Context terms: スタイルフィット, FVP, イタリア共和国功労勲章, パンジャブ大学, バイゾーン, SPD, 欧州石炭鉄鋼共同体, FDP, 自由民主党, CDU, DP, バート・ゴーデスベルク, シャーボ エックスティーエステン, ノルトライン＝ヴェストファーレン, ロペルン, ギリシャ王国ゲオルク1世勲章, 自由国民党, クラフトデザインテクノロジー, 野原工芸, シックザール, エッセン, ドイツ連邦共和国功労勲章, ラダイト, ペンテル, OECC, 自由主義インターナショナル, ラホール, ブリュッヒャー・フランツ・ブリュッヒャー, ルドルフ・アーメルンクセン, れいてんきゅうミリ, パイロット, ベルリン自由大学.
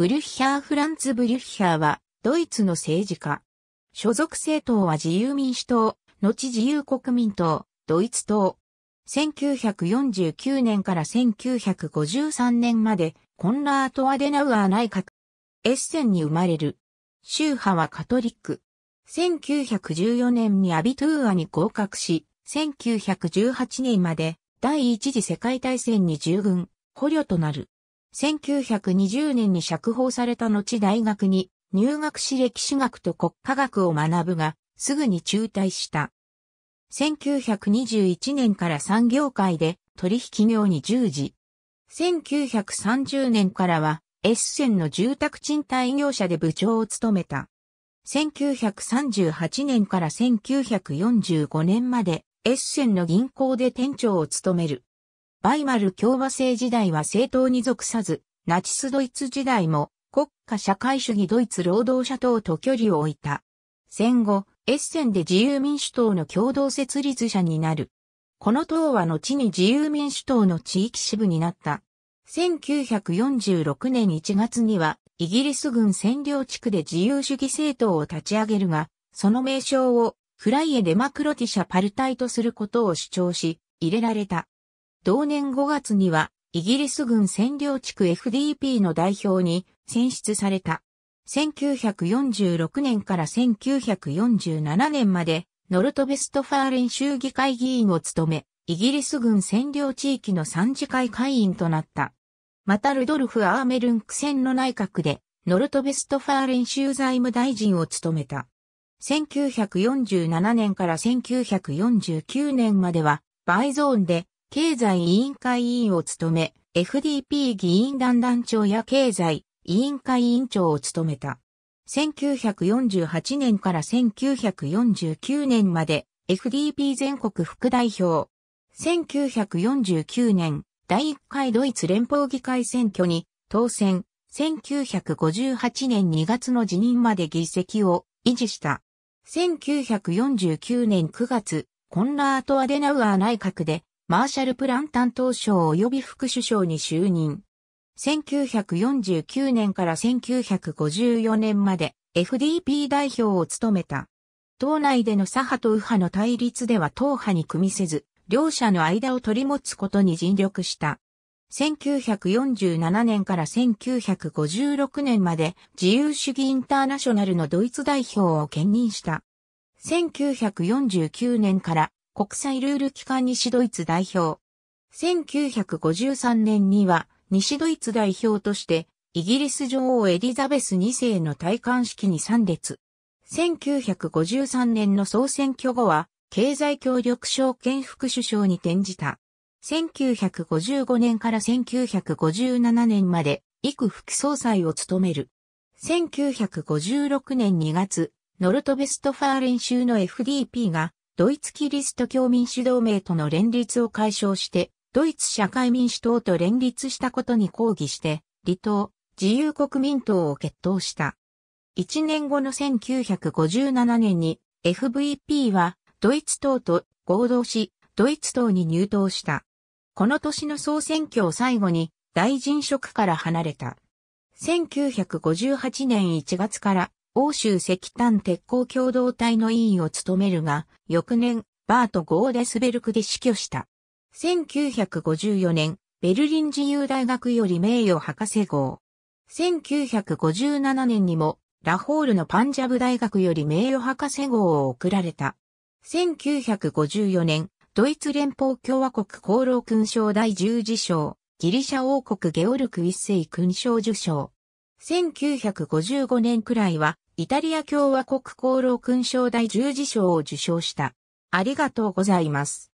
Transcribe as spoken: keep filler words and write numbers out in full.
ブリュッヒャー・フランツ・ブリュッヒャーは、ドイツの政治家。所属政党は自由民主党、後自由国民党、ドイツ党。せんきゅうひゃくよんじゅうきゅうねんからせんきゅうひゃくごじゅうさんねんまで、コンラート・アデナウアー内閣。エッセンに生まれる。宗派はカトリック。せんきゅうひゃくじゅうよねんにアビトゥーアに合格し、せんきゅうひゃくじゅうはちねんまで第一次世界大戦に従軍、捕虜となる。せんきゅうひゃくにじゅうねんに釈放された後大学に入学し歴史学と国家学を学ぶが、すぐに中退した。せんきゅうひゃくにじゅういちねんから産業界で取引業に従事。せんきゅうひゃくさんじゅうねんからはエッセンの住宅賃貸業者で部長を務めた。せんきゅうひゃくさんじゅうはちねんからせんきゅうひゃくよんじゅうごねんまでエッセンの銀行で店長を務める。バイマル共和制時代は政党に属さず、ナチスドイツ時代も国家社会主義ドイツ労働者党と距離を置いた。戦後、エッセンで自由民主党の共同設立者になる。この党は後に自由民主党の地域支部になった。せんきゅうひゃくよんじゅうろくねんいちがつには、イギリス軍占領地区で自由主義政党を立ち上げるが、その名称をフライエ・デマクロティシャ・パルタイとすることを主張し、入れられた。同年ごがつには、イギリス軍占領地区 エフディーピー の代表に選出された。せんきゅうひゃくよんじゅうろくねんからせんきゅうひゃくよんじゅうななねんまで、ノルトベストファーレン州議会議員を務め、イギリス軍占領地域の参事会会員となった。またルドルフ・アーメルンクセンの内閣で、ノルトベストファーレン州財務大臣を務めた。せんきゅうひゃくよんじゅうななねんからせんきゅうひゃくよんじゅうきゅうねんまでは、バイゾーンで経済委員会委員を務め、エフディーピー 議員団団長や経済委員会委員長を務めた。せんきゅうひゃくよんじゅうはちねんからせんきゅうひゃくよんじゅうきゅうねんまで、エフディーピー 全国副代表。せんきゅうひゃくよんじゅうきゅうねん、だいいっかいドイツ連邦議会選挙に当選、せんきゅうひゃくごじゅうはちねんにがつの辞任まで議席を維持した。せんきゅうひゃくよんじゅうきゅうねんくがつ、コンラート・アデナウアー内閣でマーシャルプラン担当相及び副首相に就任。せんきゅうひゃくよんじゅうきゅうねんからせんきゅうひゃくごじゅうよねんまで エフディーピー 代表を務めた。党内での左派と右派の対立では党派に組みせず、両者の間を取り持つことに尽力した。せんきゅうひゃくよんじゅうななねんからせんきゅうひゃくごじゅうろくねんまで自由主義インターナショナルのドイツ代表を兼任した。せんきゅうひゃくよんじゅうきゅうねんから国際ルール機関西ドイツ代表。せんきゅうひゃくごじゅうさんねんには西ドイツ代表としてイギリス女王エリザベスにせいの戴冠式に参列。せんきゅうひゃくごじゅうさんねんの総選挙後は、経済協力相兼副首相に転じた。せんきゅうひゃくごじゅうごねんからせんきゅうひゃくごじゅうななねんまで、副副総裁を務める。せんきゅうひゃくごじゅうろくねんにがつ、ノルトベストファーレン州の エフディーピー が、ドイツキリスト教民主同盟との連立を解消して、ドイツ社会民主党と連立したことに抗議して、離党、自由国民党を結党した。いちねんごのせんきゅうひゃくごじゅうななねんに、エフブイピー は、ドイツ党と合同し、ドイツ党に入党した。この年の総選挙を最後に大臣職から離れた。せんきゅうひゃくごじゅうはちねんいちがつから欧州石炭鉄鋼共同体の委員を務めるが、翌年、バート・ゴーデスベルクで死去した。せんきゅうひゃくごじゅうよねん、ベルリン自由大学より名誉博士号。せんきゅうひゃくごじゅうななねんにも、ラホールのパンジャブ大学より名誉博士号を贈られた。せんきゅうひゃくごじゅうよねん、ドイツ連邦共和国功労勲章第十次章、ギリシャ王国ゲオルク一世勲章受章。せんきゅうひゃくごじゅうごねんくらいは、イタリア共和国功労勲章第十次章を受章した。ありがとうございます。